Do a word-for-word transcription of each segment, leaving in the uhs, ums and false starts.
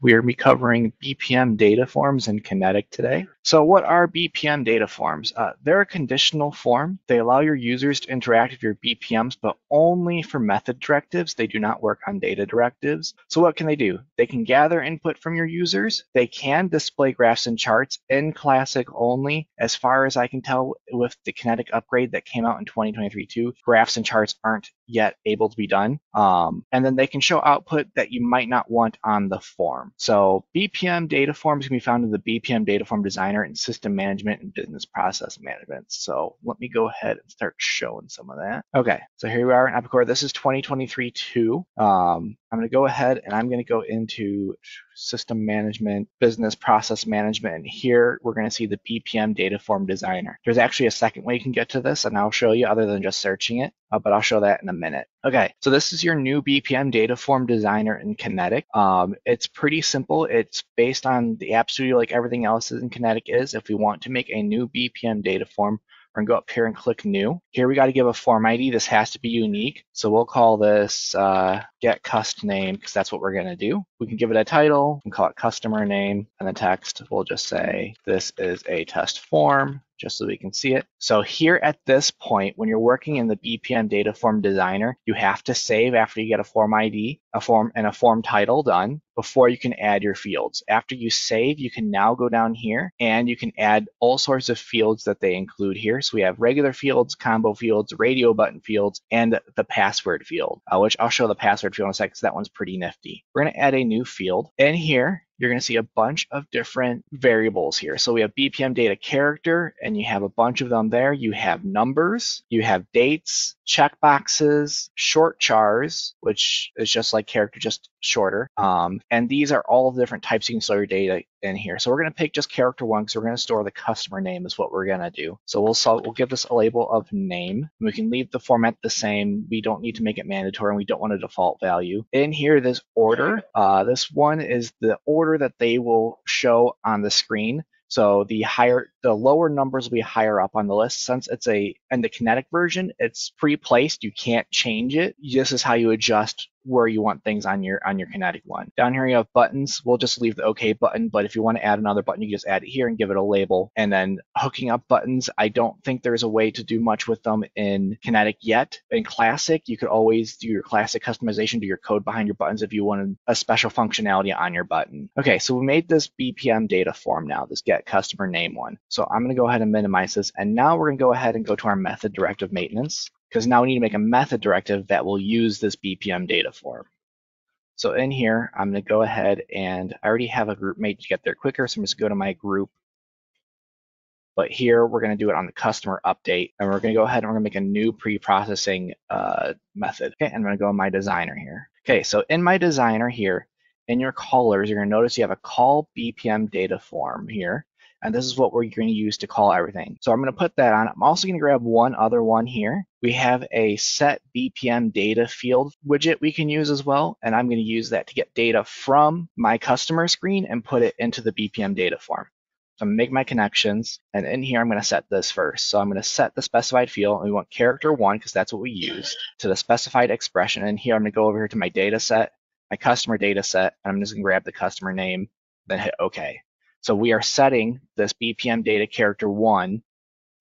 We're be covering B P M data forms in Kinetic today. So what are B P M data forms? Uh, they're a conditional form. They allow your users to interact with your B P Ms, but only for method directives. They do not work on data directives. So what can they do? They can gather input from your users. They can display graphs and charts in Classic only. As far as I can tell with the Kinetic upgrade that came out in twenty twenty-three two, graphs and charts aren't yet able to be done. Um, and then they can show output that you might not want on the form. So B P M data forms can be found in the B P M data form designer and system management and business process management. So let me go ahead and start showing some of that. Okay, so here we are in Epicor. This is twenty twenty-three two. Um, I'm gonna go ahead and I'm gonna go into system management, business process management, and here we're gonna see the B P M data form designer. There's actually a second way you can get to this and I'll show you other than just searching it, uh, but I'll show that in a minute. Okay, so this is your new B P M data form designer in Kinetic. Um, it's pretty simple. It's based on the App Studio like everything else in Kinetic is. If we want to make a new B P M data form, we're gonna go up here and click new. Here we gotta give a form I D. This has to be unique. So we'll call this uh, getCustName because that's what we're gonna do. We can give it a title and call it customer name, and the text, we'll just say this is a test form, just so we can see it. So here at this point, when you're working in the B P M data form designer, you have to save after you get a form I D, a form and a form title done before you can add your fields. After you save, you can now go down here and you can add all sorts of fields that they include here. So we have regular fields, combo fields, radio button fields, and the password field, uh, which I'll show the password field in a second because that one's pretty nifty. We're gonna add a new field in here. You're going to see a bunch of different variables here. So we have B P M data character, and you have a bunch of them there. You have numbers, you have dates, checkboxes, short chars, which is just like character, just shorter. Um, and these are all the different types you can store your data in here. So we're going to pick just character one because we're going to store the customer name is what we're going to do. So we'll, so we'll give this a label of name. We can leave the format the same. We don't need to make it mandatory, and we don't want a default value. In here, this order, uh, this one is the order that they will show on the screen. So the higher, the lower numbers will be higher up on the list. Since it's a, in the Kinetic version, it's pre-placed. You can't change it. This is how you adjust where you want things on your on your Kinetic one. Down here you have buttons. We'll just leave the OK button, but if you want to add another button, you can just add it here and give it a label. And then hooking up buttons, I don't think there's a way to do much with them in Kinetic yet. In Classic, you could always do your Classic customization, do your code behind your buttons if you wanted a special functionality on your button. Okay, so we made this B P M data form now, this get customer name one. So I'm gonna go ahead and minimize this, and now we're gonna go ahead and go to our method directive maintenance, because now we need to make a method directive that will use this B P M data form. So in here, I'm gonna go ahead and I already have a group made to get there quicker, so I'm just gonna go to my group. But here, we're gonna do it on the customer update, and we're gonna go ahead and we're gonna make a new pre-processing uh, method. Okay, I'm gonna go in my designer here. Okay, so in my designer here, in your callers, you're gonna notice you have a call B P M data form here. And this is what we're going to use to call everything. So I'm going to put that on. I'm also going to grab one other one here. We have a set B P M data field widget we can use as well. And I'm going to use that to get data from my customer screen and put it into the B P M data form. So I'm going to make my connections. And in here, I'm going to set this first. So I'm going to set the specified field. And we want character one because that's what we used to the specified expression. And here, I'm going to go over here to my data set, my customer data set. And I'm just going to grab the customer name, then hit OK. So we are setting this B P M data character one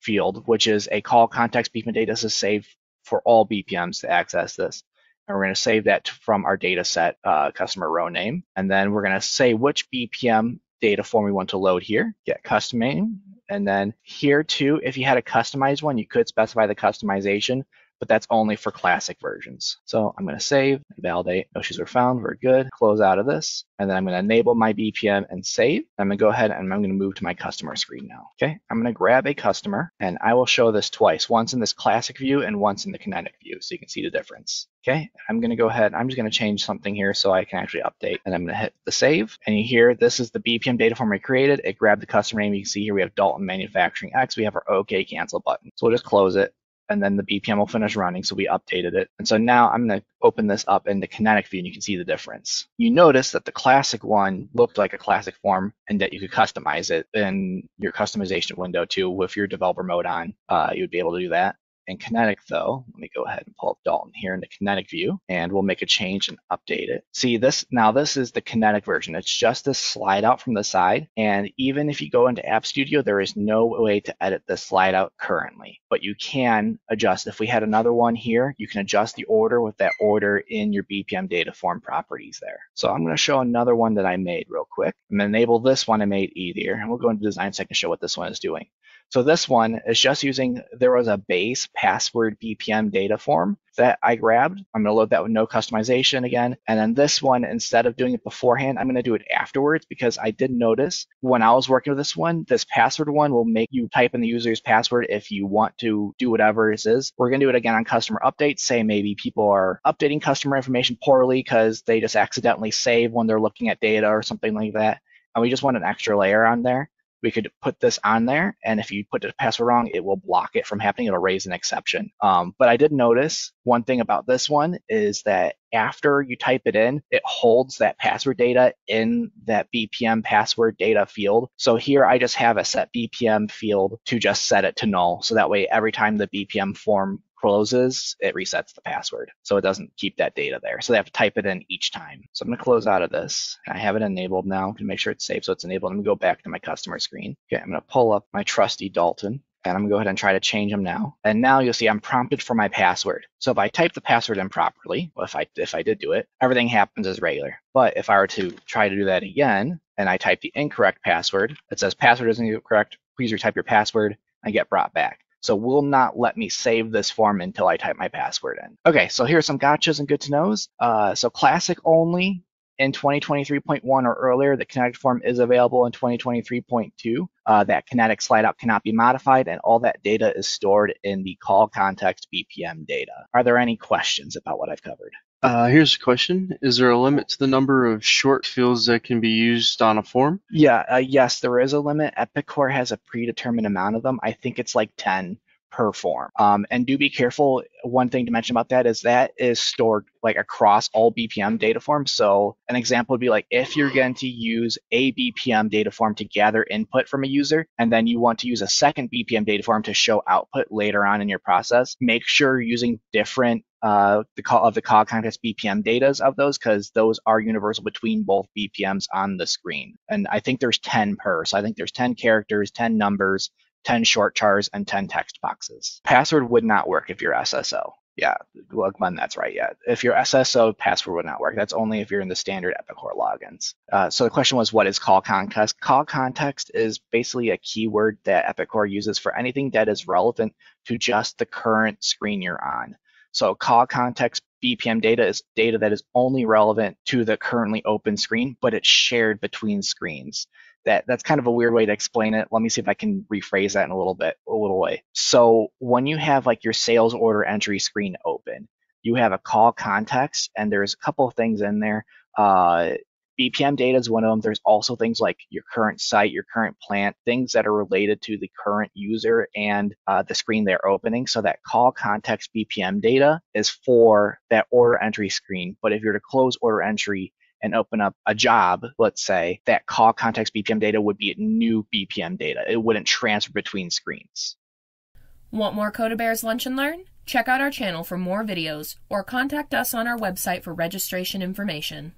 field, which is a call context B P M data. This is saved for all B P Ms to access this. And we're going to save that from our data set uh, customer row name. And then we're going to say which B P M data form we want to load here, get custom name. And then here too, if you had a customized one, you could specify the customization, but that's only for Classic versions. So I'm gonna save, validate, no issues were found, we're good, close out of this. And then I'm gonna enable my B P M and save. I'm gonna go ahead and I'm gonna move to my customer screen now. Okay, I'm gonna grab a customer and I will show this twice, once in this Classic view and once in the Kinetic view, so you can see the difference. Okay, I'm gonna go ahead, I'm just gonna change something here so I can actually update, and I'm gonna hit the save. And you hear, this is the B P M data form we created. It grabbed the customer name. You can see here we have Dalton Manufacturing X, we have our OK cancel button. So we'll just close it. And then the B P M will finish running, so we updated it. And so now I'm gonna open this up in the Kinetic view and you can see the difference. You notice that the Classic one looked like a Classic form and that you could customize it in your customization window too. With your developer mode on, uh, you would be able to do that. In Kinetic though, let me go ahead and pull up Dalton here in the Kinetic view, and we'll make a change and update it. See this, now this is the Kinetic version. It's just this slide out from the side. And even if you go into App Studio, there is no way to edit this slide out currently, but you can adjust. If we had another one here, you can adjust the order with that order in your B P M data form properties there. So I'm gonna show another one that I made real quick. I'm gonna enable this one I made easier, and we'll go into design so I can show what this one is doing. So this one is just using, there was a base password B P M data form that I grabbed. I'm gonna load that with no customization again. And then this one, instead of doing it beforehand, I'm gonna do it afterwards, because I did notice when I was working with this one, this password one will make you type in the user's password if you want to do whatever this is. We're gonna do it again on customer updates. Say maybe people are updating customer information poorly because they just accidentally save when they're looking at data or something like that. And we just want an extra layer on there. We could put this on there, and if you put the password wrong, it will block it from happening. It'll raise an exception. Um, but I did notice one thing about this one is that after you type it in, it holds that password data in that B P M password data field. So here I just have a set B P M field to just set it to null. So that way, every time the B P M form closes, it resets the password. So it doesn't keep that data there. So they have to type it in each time. So I'm gonna close out of this. I have it enabled now to make sure it's safe. So it's enabled. I'm gonna go back to my customer screen. Okay, I'm gonna pull up my trusty Dalton, and I'm gonna go ahead and try to change them now. And now you'll see I'm prompted for my password. So if I type the password in properly, well, if I if I did do it, everything happens as regular. But if I were to try to do that again, and I type the incorrect password, it says password isn't correct, please retype your password, and get brought back. So will not let me save this form until I type my password in. Okay, so here's some gotchas and good to knows. Uh, so classic only in twenty twenty-three point one or earlier, the Kinetic form is available in twenty twenty-three point two. Uh, that Kinetic slide out cannot be modified, and all that data is stored in the call context B P M data. Are there any questions about what I've covered? Uh, here's a question. Is there a limit to the number of short fields that can be used on a form? Yeah, uh, yes, there is a limit. Epicor has a predetermined amount of them. I think it's like ten per form. Um, and do be careful. One thing to mention about that is that is stored like across all B P M data forms. So an example would be like if you're going to use a B P M data form to gather input from a user, and then you want to use a second B P M data form to show output later on in your process, make sure you're using different Uh, the call of the call context B P M datas of those, because those are universal between both B P Ms on the screen. And I think there's ten per. So I think there's ten characters, ten numbers, ten short chars, and ten text boxes. Password would not work if you're S S O. Yeah, Lugman, that's right. Yeah, if your S S O password would not work. That's only if you're in the standard Epicor logins. Uh, so the question was, what is call context? Call context is basically a keyword that Epicor uses for anything that is relevant to just the current screen you're on. So call context B P M data is data that is only relevant to the currently open screen, but it's shared between screens. That, that's kind of a weird way to explain it. Let me see if I can rephrase that in a little bit, a little way. So when you have like your sales order entry screen open, you have a call context, and there's a couple of things in there. Uh, B P M data is one of them. There's also things like your current site, your current plant, things that are related to the current user and uh, the screen they're opening. So that call context B P M data is for that order entry screen. But if you're to close order entry and open up a job, let's say, that call context B P M data would be new B P M data. It wouldn't transfer between screens. Want more CodaBears Lunch and Learn? Check out our channel for more videos or contact us on our website for registration information.